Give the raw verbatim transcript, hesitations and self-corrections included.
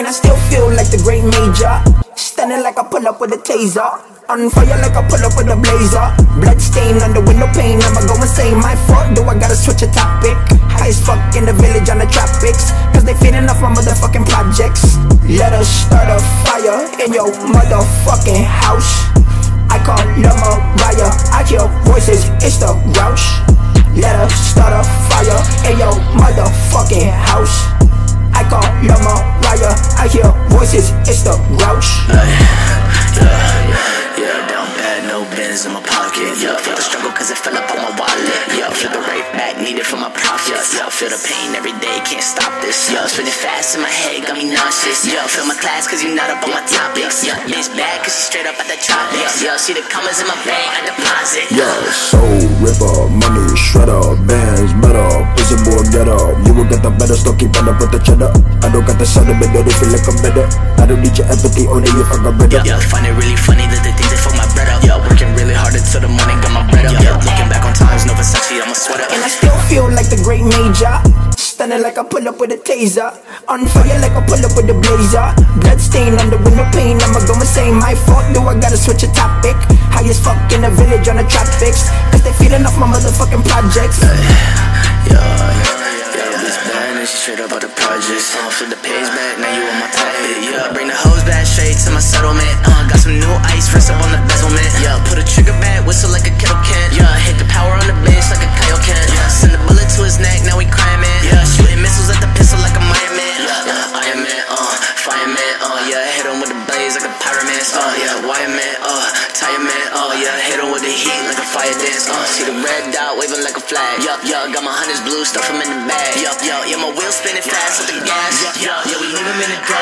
and I still feel like the great major. Standing like I pull up with a taser, on fire like I pull up with a blazer. Bloodstain on the window pane, I'ma go and say my fault, though I gotta switch a topic. High as fuck in the village on the tropics, cause they feeding off my motherfucking projects. Let us start a fire in your motherfucking house. I call the Mariah, I hear voices, it's the Roush. Let us start a fire in your motherfucking house. I call the Mariah, I hear voices, it's the Roush. Yeah, yeah, down bad, no bins in my pocket. Yeah, feel the struggle cause it fell up on my wallet. Yeah, feel the right back, needed for my profits. Yeah, feel the pain every day, can't stop this. Yeah, spinning fast in my head, got me nauseous. Yeah, feel my class cause you not up on my topics. Yeah, it's bad cause you straight up at the tropics. Yeah, see the commas in my bank, I deposit. Yeah, soul ripper, money shredder, bands better, pussy boy get up. You will get the better, still keep on up with the cheddar. I don't got the sound of it, don't feel like I'm better. I don't need your empathy, only if I got better. Yeah, find it really funny that they think they fuck my bread up. Yeah, working really hard until the morning, got my bread up. Yeah, looking back on times, no Versace, I'ma sweat up. And I still feel like the great major, standing like I pull up with a taser, on fire like I pull up with a blazer. Bloodstain on the window pane, I'ma go and say my fault, though I gotta switch a topic. High as fuck in the village on the tropics, cause they feeling off my motherfucking projects. Yeah, yeah, yeah, yeah, this bad and she straight up out the projects. uh, Flip the page back, now you on my topic. Yeah, bring the hoes back straight to my settlement. uh, Got some new ice, first up on the bezelment. Yeah, put a trigger back, whistle like a kettle can. Yeah, hit the power on the bench like a coyote can. Yeah, send a bullet to his neck, now we crying man. Yeah, shooting missiles at the pistol like a Iron Man. Yeah, yeah, Iron Man, uh, fireman, uh, yeah, hit him with the blaze like a pyroman. Uh, yeah, wire man, uh, tire man, uh, yeah, hit him with the heat like a fire dance. Uh, see the red dot waving like a flag. Yup, yup, got my hunters blue, stuff him in the bag. Yup, yup, yeah, my wheels spinning fast with the gas. Yup, yup, yeah, we leave him in the ground.